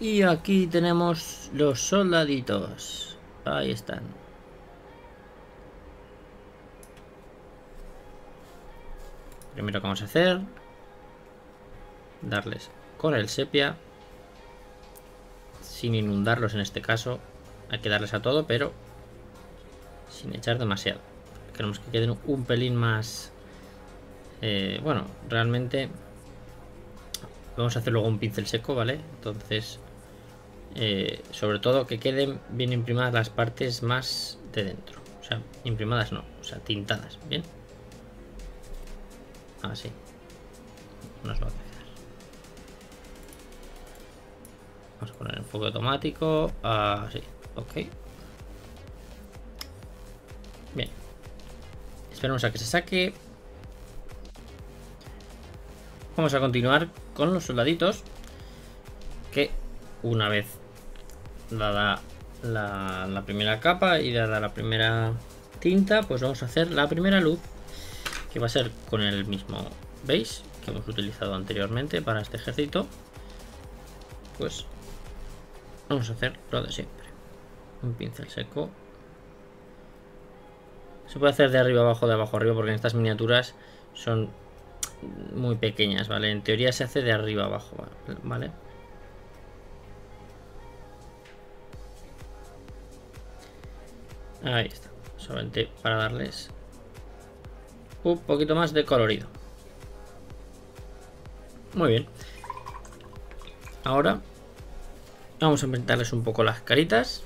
Y aquí tenemos los soldaditos. Ahí están. Primero que vamos a hacer, darles con el sepia, sin inundarlos en este caso. Hay que darles a todo, pero sin echar demasiado. Queremos que queden un pelín más... bueno, realmente vamos a hacer luego un pincel seco, ¿vale? Entonces, sobre todo que queden bien imprimadas las partes más de dentro. O sea, imprimadas no, o sea, tintadas, ¿bien? Así. Nos va a quedar. Vamos a poner enfoque automático, así, ok. Bien. Esperemos a que se saque. Vamos a continuar con los soldaditos, que una vez dada la primera capa y dada la primera tinta, pues vamos a hacer la primera luz, que va a ser con el mismo base que hemos utilizado anteriormente para este ejército. Pues vamos a hacer lo de siempre, un pincel seco. Se puede hacer de arriba abajo, de abajo arriba, porque en estas miniaturas son muy pequeñas, ¿vale? En teoría se hace de arriba abajo, ¿vale? Ahí está. Solamente para darles un poquito más de colorido. Muy bien. Ahora vamos a inventarles un poco las caritas.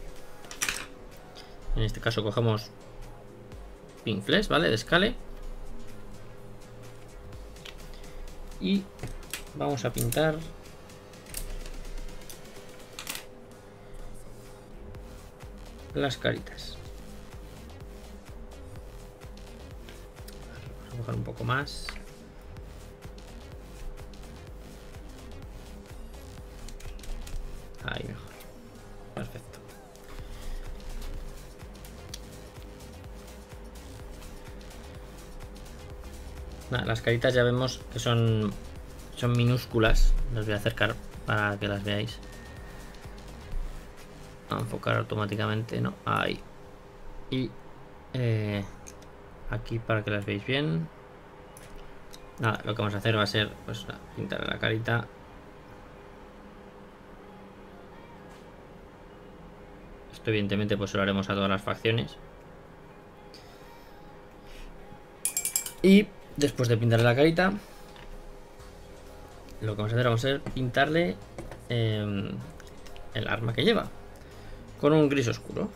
En este caso cogemos pinfles, ¿vale? De escale. Y vamos a pintar las caritas. Vamos a coger un poco más. Ahí mejor. Perfecto. Nada, las caritas ya vemos que son minúsculas. Las voy a acercar para que las veáis. A enfocar automáticamente, ¿no? Ahí. Y aquí para que las veáis bien. Nada, lo que vamos a hacer va a ser pues pintar la carita. Esto evidentemente pues lo haremos a todas las facciones. Y después de pintarle la carita, lo que vamos a hacer va a ser pintarle el arma que lleva con un gris oscuro.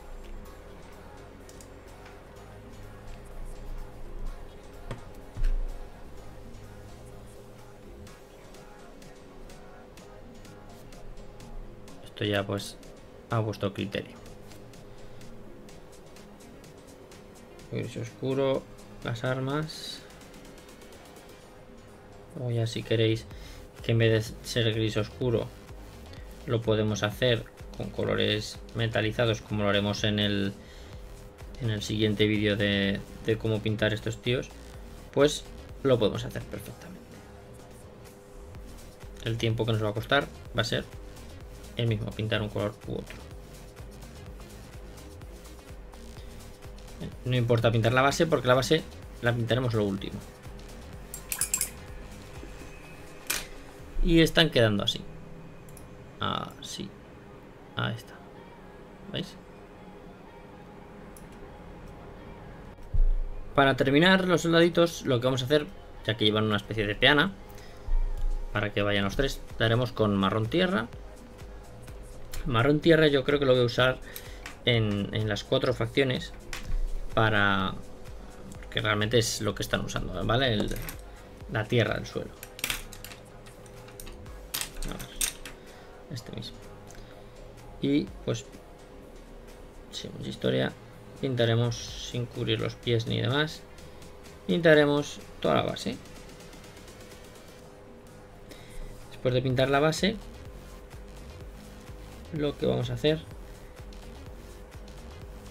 Esto ya pues a vuestro criterio. Gris oscuro, las armas. O ya si queréis que en vez de ser gris oscuro lo podemos hacer con colores metalizados, como lo haremos en el siguiente vídeo de cómo pintar estos tíos, pues lo podemos hacer perfectamente. El tiempo que nos va a costar va a ser el mismo, pintar un color u otro. No importa pintar la base, porque la base la pintaremos lo último. Y están quedando así. Así. Ahí está. ¿Veis? Para terminar los soldaditos, lo que vamos a hacer, ya que llevan una especie de peana, para que vayan los tres, daremos con marrón tierra. Marrón tierra yo creo que lo voy a usar en las cuatro facciones, para que realmente es lo que están usando, ¿vale? La tierra del suelo. Este mismo. Y pues sin mucha historia pintaremos, sin cubrir los pies ni demás, pintaremos toda la base. Después de pintar la base, lo que vamos a hacer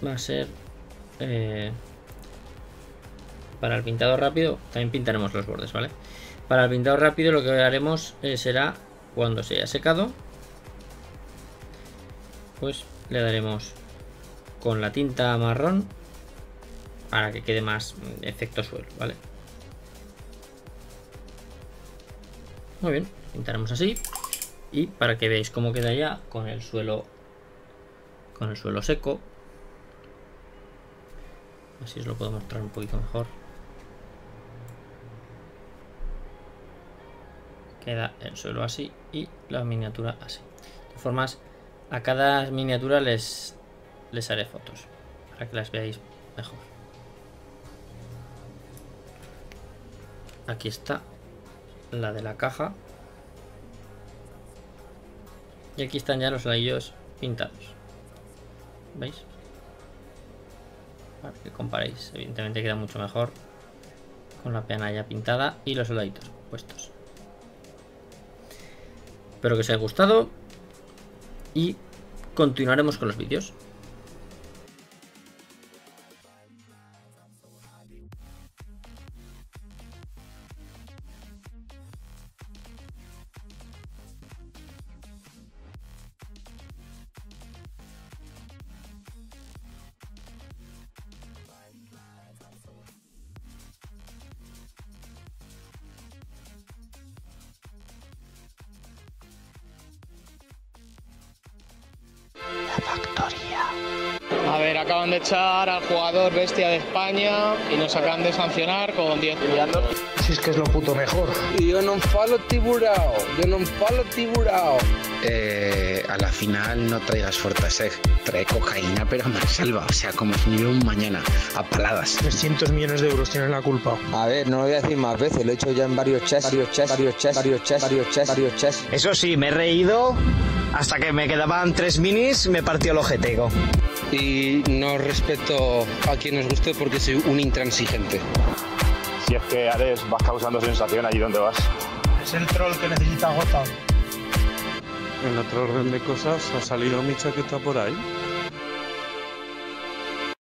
va a ser para el pintado rápido, también pintaremos los bordes, ¿vale? Para el pintado rápido lo que haremos será, cuando se haya secado, pues le daremos con la tinta marrón para que quede más efecto suelo, ¿vale? Muy bien, pintaremos así y para que veáis cómo queda ya con el suelo seco. Así os lo puedo mostrar un poquito mejor. Queda el suelo así y la miniatura así. De todas formas, a cada miniatura les haré fotos para que las veáis mejor. Aquí está la de la caja. Y aquí están ya los ladrillos pintados. ¿Veis? Para que comparéis. Evidentemente queda mucho mejor con la peana ya pintada y los soldaditos puestos. Espero que os haya gustado y continuaremos con los vídeos. A ver, acaban de echar al jugador bestia de España y nos acaban de sancionar con 10 millones. Si es que es lo puto mejor. Yo no falo tiburao, yo no falo tiburao. A la final no traigas Fortaseg, trae cocaína pero más salva, o sea, como si no hubiera un mañana, a paladas. 300 millones de euros tienen la culpa. A ver, no lo voy a decir más veces, lo he hecho ya en varios chats, varios chats. Eso sí, me he reído. Hasta que me quedaban 3 minis, me partió el ojetego. Y no respeto a quien nos guste porque soy un intransigente. Si es que, Ares, vas causando sensación allí donde vas. Es el troll que necesita Gotham. En otro orden de cosas, ¿ha salido mi chaqueta por ahí?